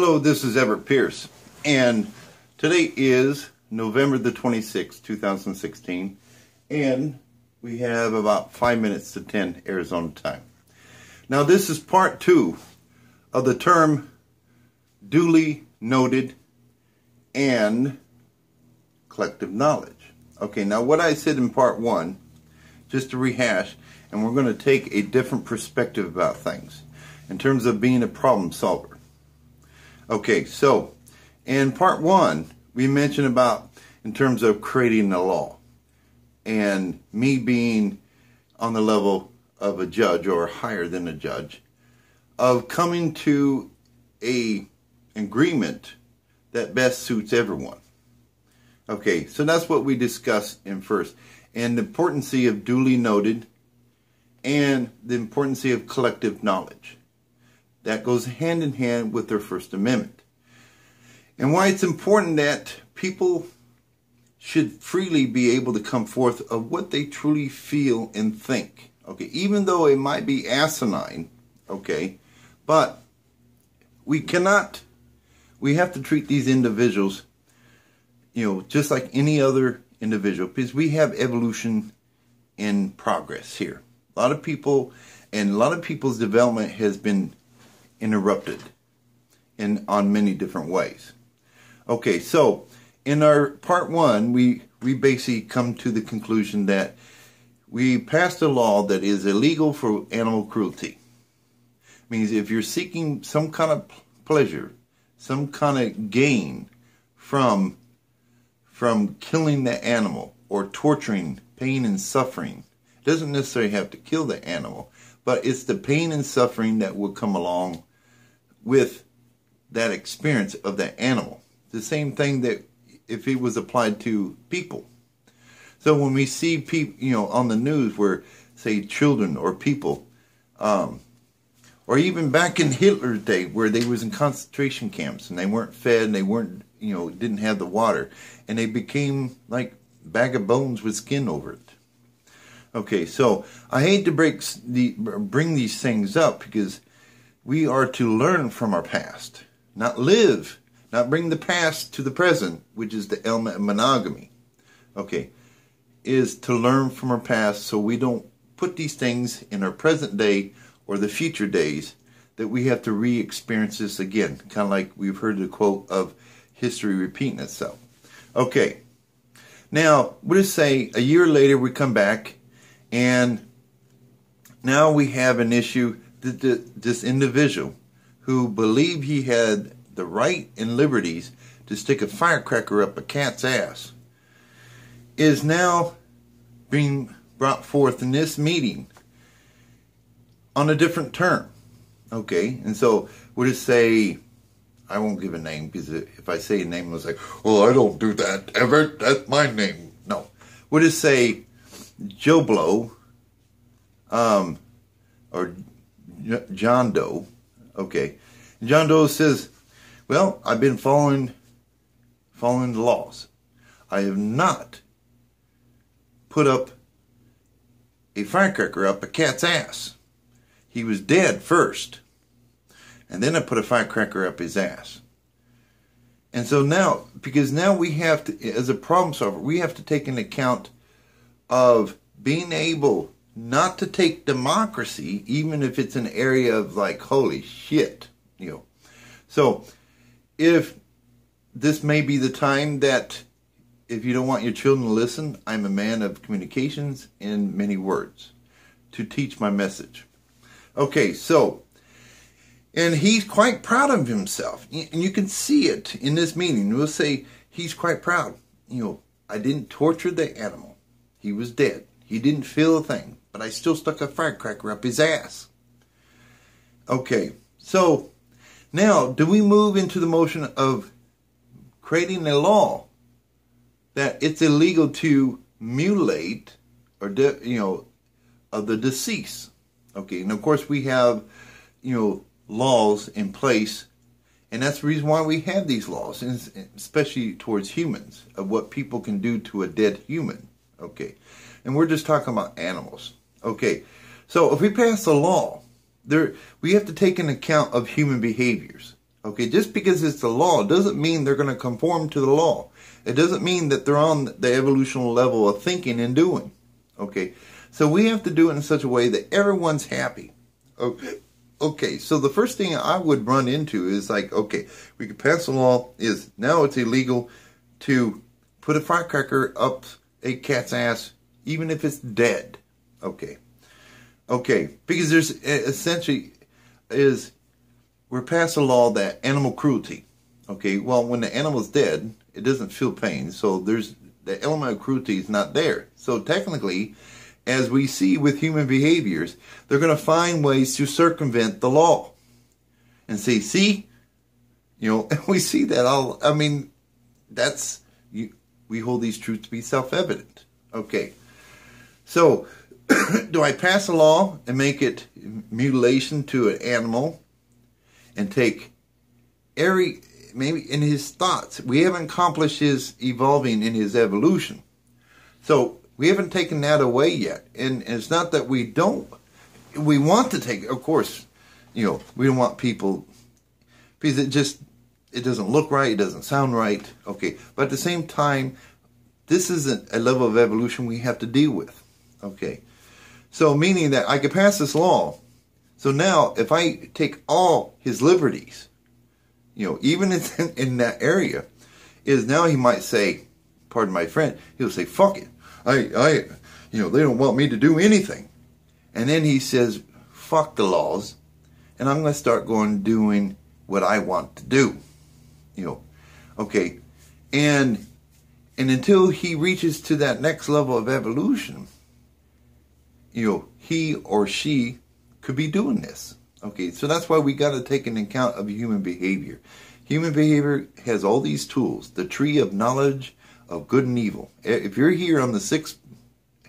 Hello, this is Everett Pierce, and today is November the 26th, 2016, and we have about 5 minutes to 10 Arizona time. Now, this is part two of the term duly noted and collective knowledge. Okay, now what I said in part one, just to rehash, and we're going to take a different perspective about things in terms of being a problem solver. Okay, so in part one, we mentioned about in terms of creating the law and me being on the level of a judge or higher than a judge, of coming to an agreement that best suits everyone. Okay, so that's what we discussed in first, and the importance of duly noted and the importance of collective knowledge. That goes hand in hand with their First Amendment. And why it's important that people should freely be able to come forth of what they truly feel and think. Okay, even though it might be asinine, okay, but we have to treat these individuals, you know, just like any other individual, because we have evolution in progress here. A lot of people, and a lot of people's development has been interrupted on many different ways. Okay, so in our part one, we basically come to the conclusion that we passed a law that is illegal for animal cruelty. It means if you're seeking some kind of pleasure, some kind of gain from killing the animal or torturing, pain and suffering, it doesn't necessarily have to kill the animal, but it's the pain and suffering that will come along with that experience of that animal. The same thing that if it was applied to people. So when we see people, you know, on the news where, say, children or people, or even back in Hitler's day where they was in concentration camps and they weren't fed and they weren't, you know, didn't have the water, and they became like a bag of bones with skin over it. Okay, so I hate to bring these things up because we are to learn from our past, not bring the past to the present, which is the element of monogamy. Okay, is to learn from our past so we don't put these things in our present day or the future days that we have to re-experience this again. Kind of like we've heard the quote of history repeating itself. Okay, now we'll just say a year later we come back and now we have an issue that this individual who believed he had the right and liberties to stick a firecracker up a cat's ass is now being brought forth in this meeting on a different term. Okay, and so we'll just say, I won't give a name because if I say a name, it's like, well, I don't do that, Everett, that's my name. No, we'll just say, Joe Blow, or John Doe, okay. John Doe says, well, I've been following the laws. I have not put up a firecracker up a cat's ass. He was dead first, and then I put a firecracker up his ass. And so now, because now we have to, as a problem solver, we have to take into account of being able not to take democracy, even if it's an area of like, holy shit, you know. So if this may be the time that if you don't want your children to listen, I'm a man of communications in many words to teach my message. Okay, so, and he's quite proud of himself. And you can see it in this meeting. We'll say he's quite proud. You know, I didn't torture the animal. He was dead. He didn't feel a thing, but I still stuck a firecracker up his ass. Okay, so now do we move into the motion of creating a law that it's illegal to mutilate or of the deceased? Okay, and of course we have, you know, laws in place, and that's the reason why we have these laws, especially towards humans, of what people can do to a dead human. Okay, and we're just talking about animals. Okay, so if we pass a law, we have to take into account of human behaviors. Okay, just because it's the law doesn't mean they're going to conform to the law. It doesn't mean that they're on the evolutional level of thinking and doing. Okay, so we have to do it in such a way that everyone's happy. Okay, so the first thing I would run into is like, okay, we could pass a law is now it's illegal to put a firecracker up a cat's ass, even if it's dead. Okay, because there's essentially is we're past a law that animal cruelty. Okay, well, when the animal's dead, it doesn't feel pain, so there's the element of cruelty is not there. So technically, as we see with human behaviors, they're going to find ways to circumvent the law. And see, you know, and we see that all, I mean, that's, we hold these truths to be self-evident. Okay, so do I pass a law and make it mutilation to an animal and take every, maybe in his thoughts, we haven't accomplished his evolving in his evolution. So we haven't taken that away yet. And it's not that we don't, we want to take, of course, you know, we don't want people, because it just, it doesn't look right, it doesn't sound right, okay. But at the same time, this isn't a level of evolution we have to deal with, okay. So meaning that I could pass this law, so now if I take all his liberties, you know, even in that area, is now he might say, pardon my friend, he'll say, fuck it. I, you know, they don't want me to do anything. And then he says, fuck the laws, and I'm going to start going doing what I want to do. You know, okay. And until he reaches to that next level of evolution, you know, he or she could be doing this. Okay, so that's why we got to take an account of human behavior. Human behavior has all these tools, the tree of knowledge of good and evil. If you're here on the sixth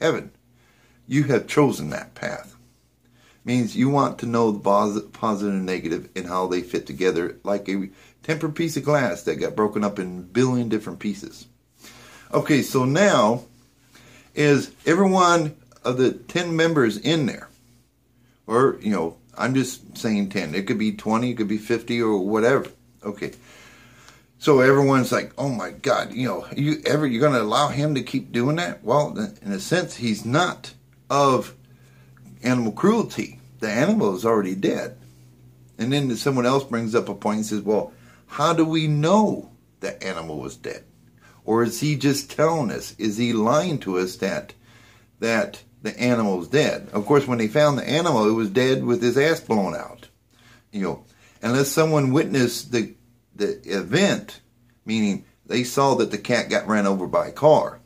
heaven, you have chosen that path. It means you want to know the positive and negative and how they fit together like a tempered piece of glass that got broken up in a billion different pieces. Okay, so now is every one of the 10 members in there, or, you know, I'm just saying 10. It could be 20, it could be 50, or whatever. Okay. So everyone's like, oh my God, you know, you're going to allow him to keep doing that? Well, in a sense, he's not of animal cruelty. The animal is already dead. And then someone else brings up a point and says, well, how do we know the animal was dead? Or is he just telling us, is he lying to us that the animal's dead? Of course, when they found the animal, it was dead with his ass blown out. You know, unless someone witnessed the event, meaning they saw that the cat got ran over by a car,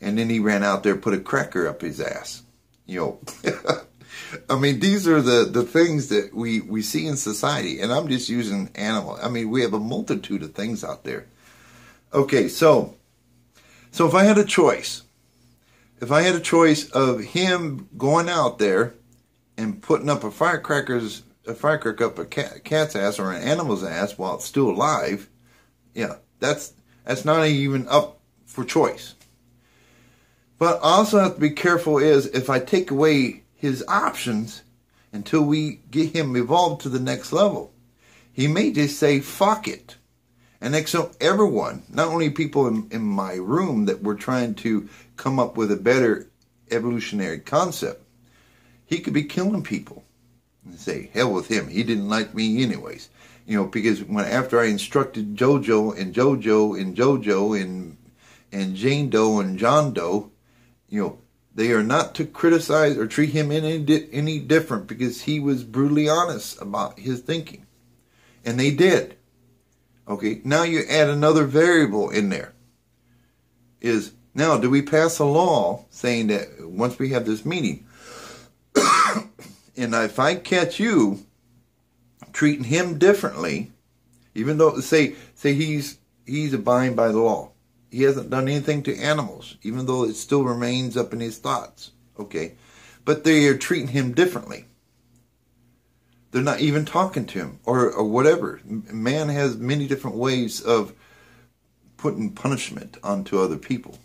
and then he ran out there, put a cracker up his ass. You know, I mean, these are the things that we see in society, and I'm just using animal. I mean, we have a multitude of things out there. Okay, so if I had a choice. If I had a choice of him going out there and putting up a firecracker up a cat's ass or an animal's ass while it's still alive, yeah, that's not even up for choice. But I also have to be careful is if I take away his options until we get him evolved to the next level, he may just say, fuck it. And so everyone, not only people in my room that were trying to come up with a better evolutionary concept, he could be killing people and say, hell with him, he didn't like me anyways. You know, because after I instructed JoJo and Jane Doe and John Doe, you know, they are not to criticize or treat him any different because he was brutally honest about his thinking. And they did. Okay, now you add another variable in there. Is, now do we pass a law saying that once we have this meeting, and if I catch you treating him differently, even though, say he's abiding by the law. He hasn't done anything to animals, even though it still remains up in his thoughts. Okay, but they are treating him differently. They're not even talking to him or whatever. Man has many different ways of putting punishment onto other people,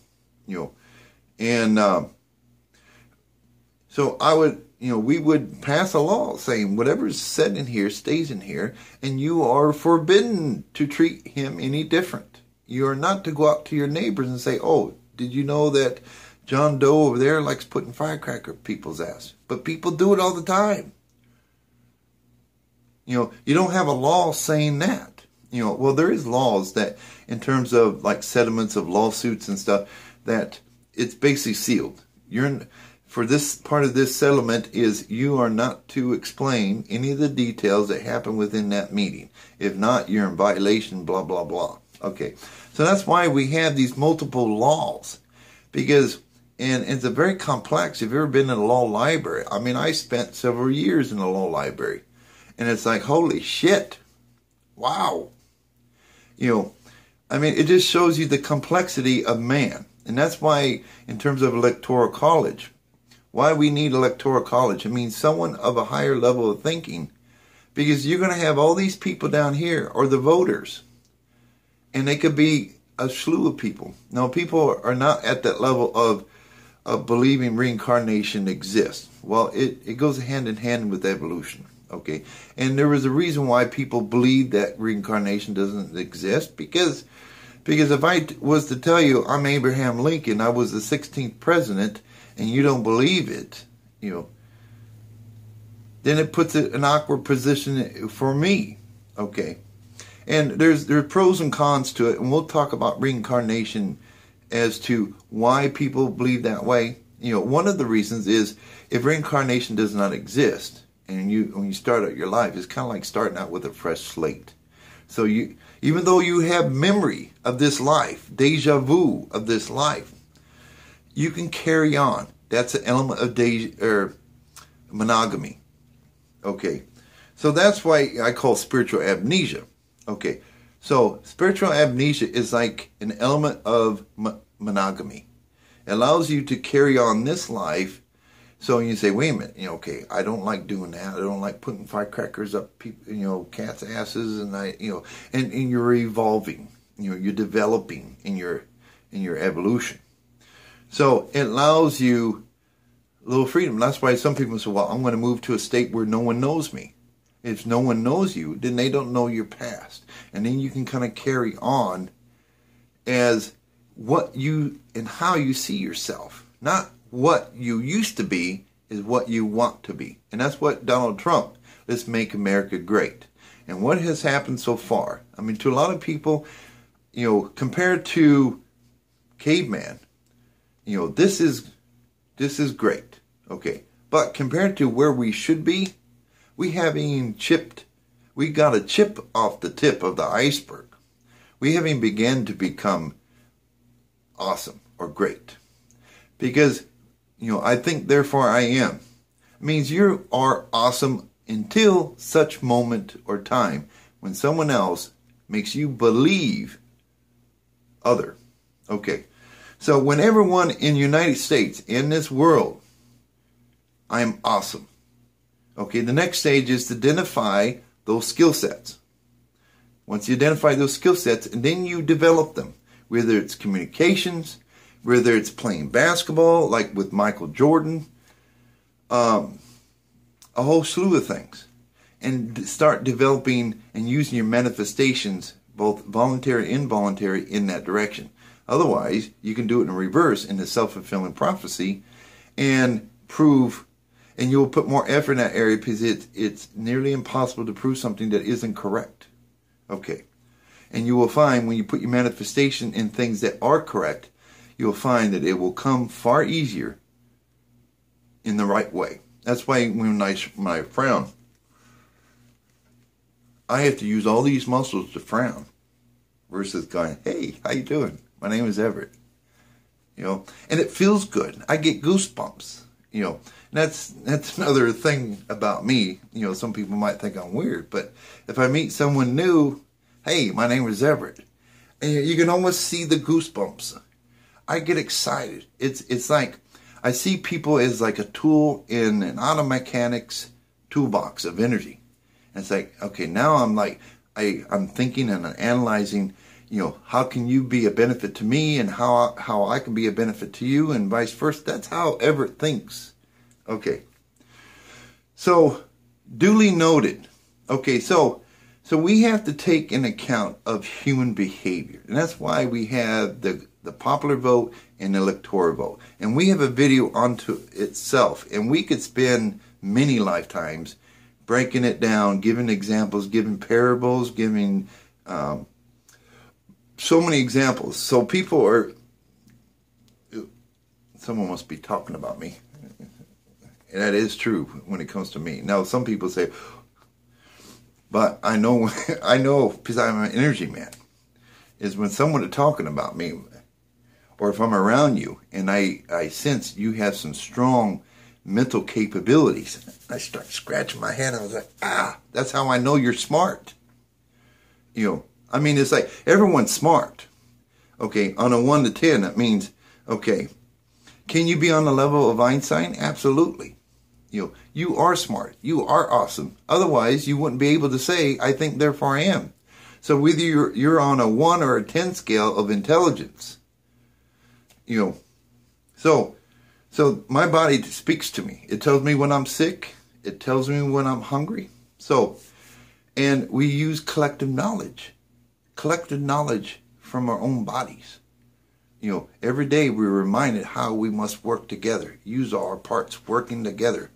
you know. And So I would, we would pass a law saying whatever is said in here stays in here, and you are forbidden to treat him any different. You are not to go out to your neighbors and say, oh, did you know that John Doe over there likes putting firecracker people's ass? But people do it all the time. You don't have a law saying that. Well, there is laws that, in terms of like settlements of lawsuits and stuff, that it's basically sealed. For this part of this settlement is you are not to explain any of the details that happen within that meeting. If not, you're in violation, blah, blah, blah. Okay, so that's why we have these multiple laws. Because, and it's a very complex, if you've ever been in a law library, I mean, I spent several years in a law library. And it's like, holy shit, wow. I mean, it just shows you the complexity of man. And that's why, in terms of electoral college, why we need electoral college. It means someone of a higher level of thinking, because you're going to have all these people down here or the voters, and they could be a slew of people. Now, people are not at that level of believing reincarnation exists. Well, it goes hand in hand with evolution, okay? And there was a reason why people believe that reincarnation doesn't exist, because if I was to tell you I'm Abraham Lincoln, I was the 16th president, and you don't believe it, then it puts it in an awkward position for me, okay? And there's pros and cons to it, and we'll talk about reincarnation as to why people believe that way. One of the reasons is if reincarnation does not exist, and when you start out your life, it's kind of like starting out with a fresh slate. So even though you have memory of this life, deja vu of this life, you can carry on. That's an element of monogamy. Okay. So that's why I call spiritual amnesia. Okay. So spiritual amnesia is like an element of monogamy. It allows you to carry on this life. So you say, wait a minute, okay, I don't like doing that. I don't like putting firecrackers up, cats' asses, and and you're evolving. You're developing in your evolution. So it allows you a little freedom. That's why some people say, well, I'm going to move to a state where no one knows me. If no one knows you, then they don't know your past. And then you can kind of carry on as what you and how you see yourself. Not what you used to be, is what you want to be. And that's what Donald Trump, let's make America great. And what has happened so far? I mean, to a lot of people, compared to caveman, this is great, okay. But compared to where we should be, we haven't even chipped. We got a chip off the tip of the iceberg. We haven't began to become awesome or great, because I think therefore I am. It means you are awesome until such moment or time when someone else makes you believe other, okay. So when everyone in the United States, in this world, I am awesome. Okay, the next stage is to identify those skill sets. Once you identify those skill sets, and then you develop them, whether it's communications, whether it's playing basketball, like with Michael Jordan, a whole slew of things. And start developing and using your manifestations, both voluntary and involuntary, in that direction. Otherwise, you can do it in reverse in the self-fulfilling prophecy and prove, and you'll put more effort in that area because it's nearly impossible to prove something that isn't correct. Okay. And you will find when you put your manifestation in things that are correct, you'll find that it will come far easier in the right way. That's why when I frown, I have to use all these muscles to frown versus going, hey, how you doing? My name is Everett, and it feels good. I get goosebumps, and that's another thing about me. Some people might think I'm weird, but if I meet someone new, hey, my name is Everett, and you can almost see the goosebumps. I get excited. It's like I see people as like a tool in an auto mechanic's toolbox of energy. And it's like, okay, now I'm like, I'm thinking and I'm analyzing, how can you be a benefit to me and how I can be a benefit to you and vice versa. That's how Everett thinks. Okay. So, duly noted. Okay, so we have to take an account of human behavior. And that's why we have the popular vote and electoral vote. And we have a video onto itself. And we could spend many lifetimes breaking it down, giving examples, giving parables, giving so many examples. So people are... Someone must be talking about me. And that is true when it comes to me. Now, some people say... But I know, because I'm an energy man, is when someone is talking about me, or if I'm around you, and I sense you have some strong mental capabilities, I start scratching my head. I was like, ah, that's how I know you're smart. You know, I mean, it's like everyone's smart. Okay, on a 1 to 10, that means, okay, can you be on the level of Einstein? Absolutely. You know, you are smart. You are awesome. Otherwise, you wouldn't be able to say, I think, therefore I am. So whether you're on a 1 or a 10 scale of intelligence, you know, so my body speaks to me. It tells me when I'm sick. It tells me when I'm hungry. So, and we use collective knowledge from our own bodies. You know, every day we're reminded how we must work together, use all our parts working together.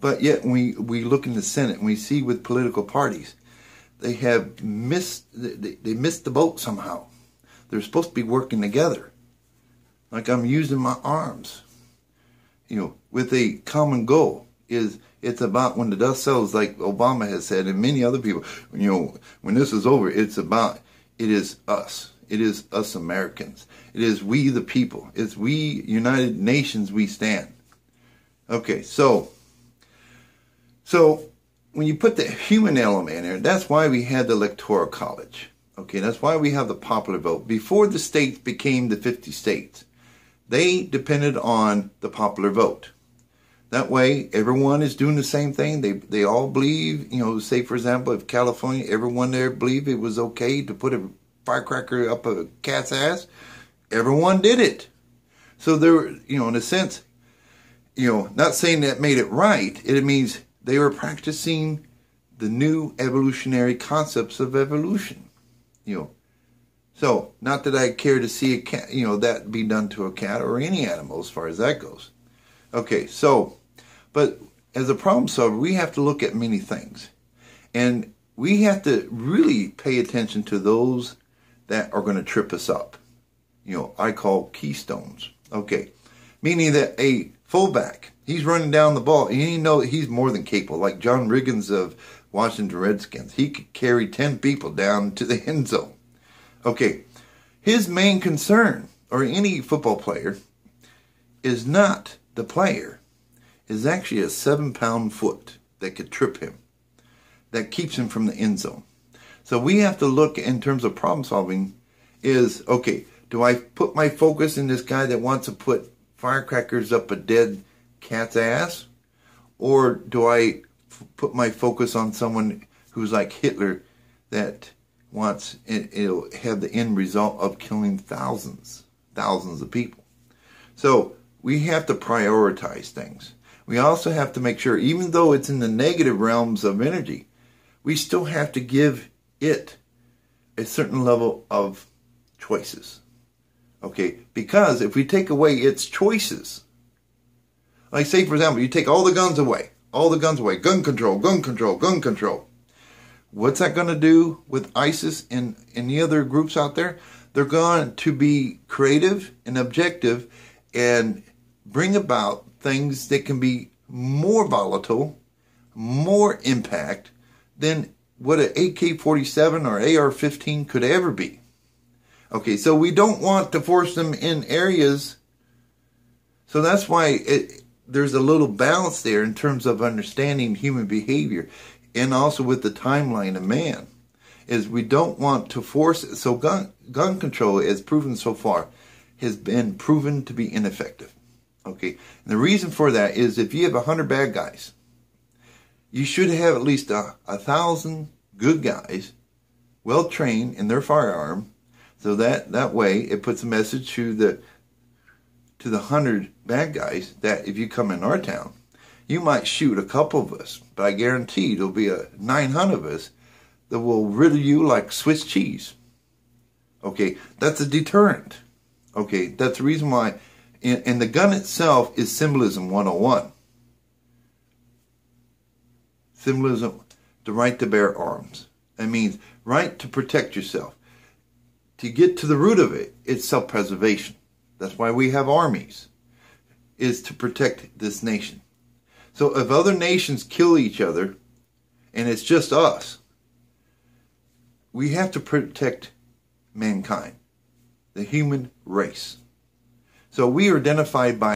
But yet, we look in the Senate and we see with political parties, they have missed the boat somehow. They're supposed to be working together. Like I'm using my arms, you know, with a common goal. It's about when the dust settles, like Obama has said, and many other people. You know, when this is over, it is us. It is us Americans. It is we the people. It's we United Nations we stand. Okay, so when you put the human element in there, that's why we had the Electoral College. Okay, that's why we have the popular vote. Before the states became the 50 states, they depended on the popular vote. That way, everyone is doing the same thing. They all believe, you know, say, for example, if California, everyone there believed it was okay to put a firecracker up a cat's ass. Everyone did it. So there, you know, in a sense, you know, not saying that made it right. It means... they were practicing the new evolutionary concepts of evolution, you know. So, not that I care to see a cat, you know, that be done to a cat or any animal as far as that goes. Okay, so, but as a problem solver, we have to look at many things. And we have to really pay attention to those that are going to trip us up. You know, I call keystones. Okay, meaning that a fullback, he's running down the ball, and you know he's more than capable. Like John Riggins of Washington Redskins, he could carry 10 people down to the end zone. Okay, his main concern, or any football player, is not the player. It's actually a 7-pound foot that could trip him, that keeps him from the end zone. So we have to look in terms of problem solving is, okay, do I put my focus in this guy that wants to put firecrackers up a dead cat's ass, or do I put my focus on someone who's like Hitler that wants it'll have the end result of killing thousands of people? So we have to prioritize things. We also have to make sure, even though it's in the negative realms of energy, we still have to give it a certain level of choices. Okay, because if we take away its choices, like, say, for example, you take all the guns away, gun control. What's that going to do with ISIS and any other groups out there? They're going to be creative and objective and bring about things that can be more volatile, more impact than what an AK-47 or AR-15 could ever be. Okay, so we don't want to force them in areas. So that's why there's a little balance there in terms of understanding human behavior, and also with the timeline of man, is we don't want to force it. So gun control, as proven so far, has been proven to be ineffective. Okay, and the reason for that is if you have 100 bad guys, you should have at least 1,000 good guys, well trained in their firearm, so that way it puts a message to the to the 100 bad guys that if you come in our town, you might shoot a couple of us, but I guarantee there'll be 900 of us that will riddle you like Swiss cheese. Okay, that's a deterrent. Okay, that's the reason why, and the gun itself is symbolism 101. Symbolism, the right to bear arms. That means right to protect yourself. To get to the root of it, it's self-preservation. That's why we have armies, is to protect this nation. So if other nations kill each other, and it's just us, we have to protect mankind, the human race. So we are identified by